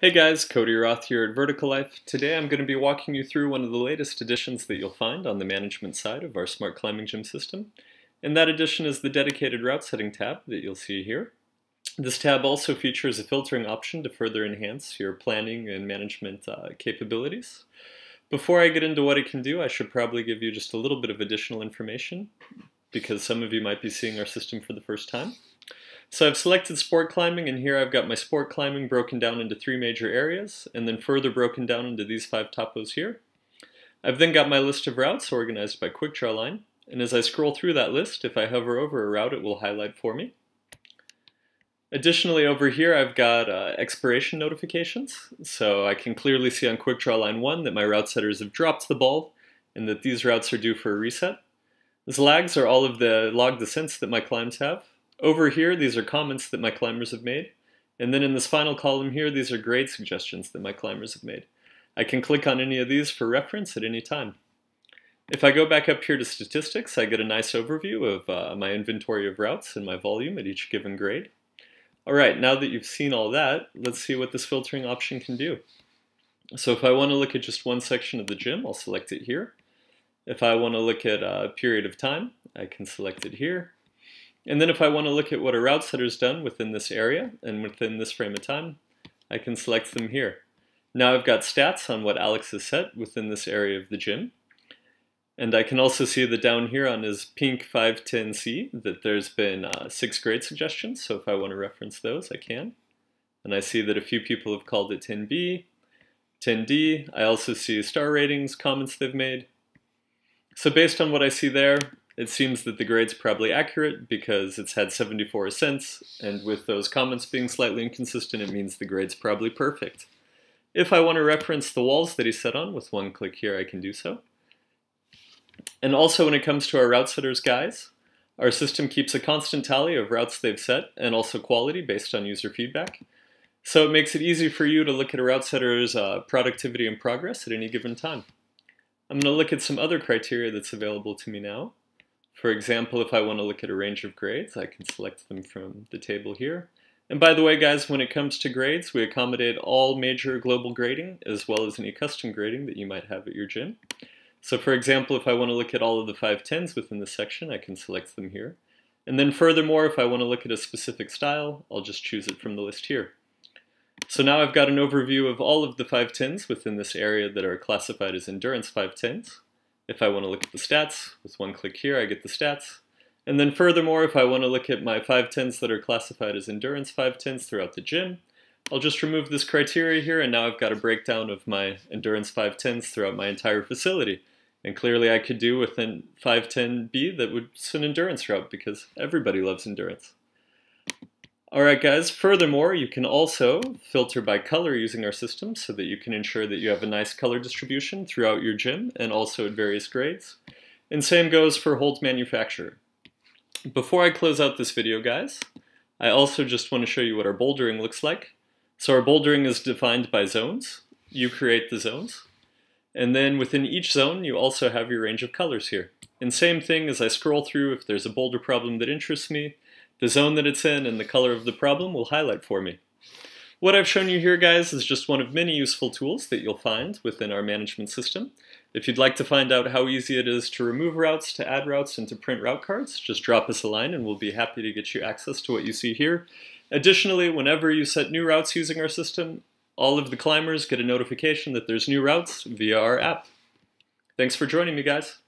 Hey guys, Cody Roth here at Vertical Life. Today I'm going to be walking you through one of the latest additions that you'll find on the management side of our Smart Climbing Gym system. And that addition is the dedicated route setting tab that you'll see here. This tab also features a filtering option to further enhance your planning and management capabilities. Before I get into what it can do, I should probably give you just a little bit of additional information because some of you might be seeing our system for the first time. So I've selected sport climbing, and here I've got my sport climbing broken down into three major areas and then further broken down into these five topos here. I've then got my list of routes organized by quick draw line, and as I scroll through that list, if I hover over a route, it will highlight for me. Additionally, over here I've got expiration notifications, so I can clearly see on quick draw line 1 that my route setters have dropped the ball and that these routes are due for a reset. These lags are all of the log descents that my climbs have. Over here, these are comments that my climbers have made. And then in this final column here, these are grade suggestions that my climbers have made. I can click on any of these for reference at any time. If I go back up here to statistics, I get a nice overview of my inventory of routes and my volume at each given grade. Alright, now that you've seen all that, let's see what this filtering option can do. So if I want to look at just one section of the gym, I'll select it here. If I want to look at a period of time, I can select it here. And then if I want to look at what a route setter's done within this area and within this frame of time, I can select them here. Now I've got stats on what Alex has set within this area of the gym. And I can also see that down here on his pink 510C that there's been 6 grade suggestions, so if I want to reference those, I can. And I see that a few people have called it 10B, 10D. I also see star ratings, comments they've made. So based on what I see there, it seems that the grade's probably accurate because it's had 74 ascents, and with those comments being slightly inconsistent, it means the grade's probably perfect. If I want to reference the walls that he set on, with one click here I can do so. And also when it comes to our route setters, guys, our system keeps a constant tally of routes they've set and also quality based on user feedback. So it makes it easy for you to look at a route setter's productivity and progress at any given time. I'm going to look at some other criteria that's available to me now. For example, if I want to look at a range of grades, I can select them from the table here. And by the way, guys, when it comes to grades, we accommodate all major global grading as well as any custom grading that you might have at your gym. So for example, if I want to look at all of the 510s within this section, I can select them here. And then furthermore, if I want to look at a specific style, I'll just choose it from the list here. So now I've got an overview of all of the 510s within this area that are classified as endurance 510s. If I want to look at the stats, with one click here I get the stats. And then furthermore, if I want to look at my 510s that are classified as endurance 510s throughout the gym, I'll just remove this criteria here, and now I've got a breakdown of my endurance 510s throughout my entire facility. And clearly I could do with a 510B that would an endurance route because everybody loves endurance. Alright guys, furthermore, you can also filter by color using our system so that you can ensure that you have a nice color distribution throughout your gym and also at various grades. And same goes for hold manufacturer. Before I close out this video, guys, I also just want to show you what our bouldering looks like. So our bouldering is defined by zones. You create the zones. And then within each zone, you also have your range of colors here. And same thing as I scroll through, if there's a boulder problem that interests me, the zone that it's in and the color of the problem will highlight for me. What I've shown you here, guys, is just one of many useful tools that you'll find within our management system. If you'd like to find out how easy it is to remove routes, to add routes, and to print route cards, just drop us a line and we'll be happy to get you access to what you see here. Additionally, whenever you set new routes using our system, all of the climbers get a notification that there's new routes via our app. Thanks for joining me, guys.